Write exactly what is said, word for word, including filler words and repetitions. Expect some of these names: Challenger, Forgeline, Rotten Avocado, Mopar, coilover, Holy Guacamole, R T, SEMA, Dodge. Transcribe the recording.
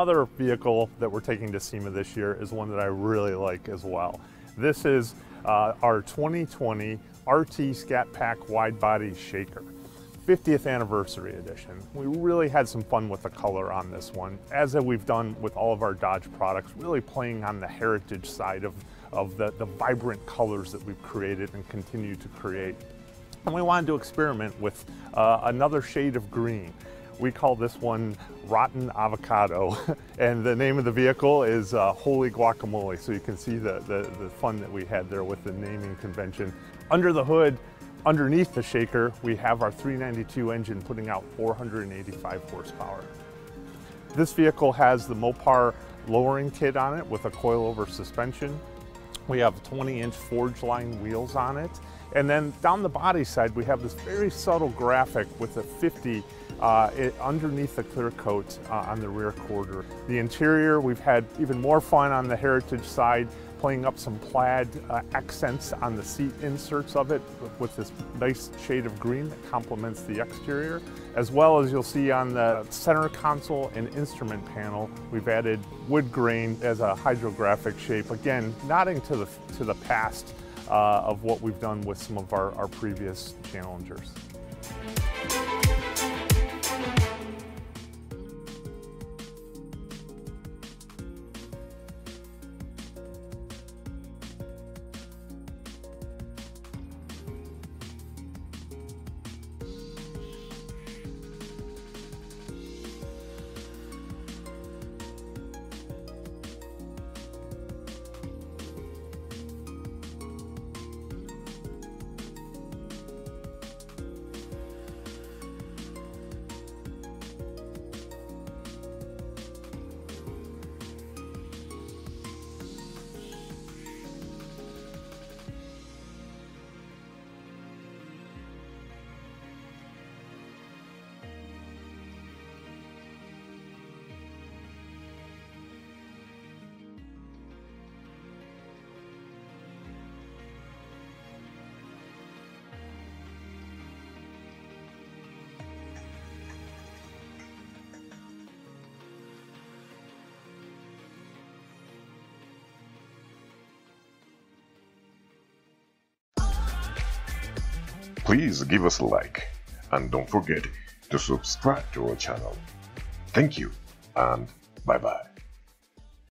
another vehicle that we're taking to SEMA this year is one that I really like as well. This is uh, our twenty twenty R T Scat Pack Wide Body Shaker, fiftieth Anniversary Edition. We really had some fun with the color on this one, as we've done with all of our Dodge products, really playing on the heritage side of, of the, the vibrant colors that we've created and continue to create. And we wanted to experiment with uh, another shade of green. We call this one Rotten Avocado, and the name of the vehicle is uh, Holy Guacamole, so you can see the, the, the fun that we had there with the naming convention. Under the hood, underneath the shaker, we have our three ninety-two engine putting out four hundred eighty-five horsepower. This vehicle has the Mopar lowering kit on it with a coilover suspension. We have twenty inch Forgeline wheels on it. And then down the body side, we have this very subtle graphic with a fifty uh, it, underneath the clear coat uh, on the rear quarter. The interior, we've had even more fun on the heritage side, playing up some plaid uh, accents on the seat inserts of it with this nice shade of green that complements the exterior. As well as you'll see on the center console and instrument panel, we've added wood grain as a hydrographic shape, again, nodding to the, to the past Uh, of what we've done with some of our, our previous Challengers. Please give us a like and don't forget to subscribe to our channel. Thank you and bye bye.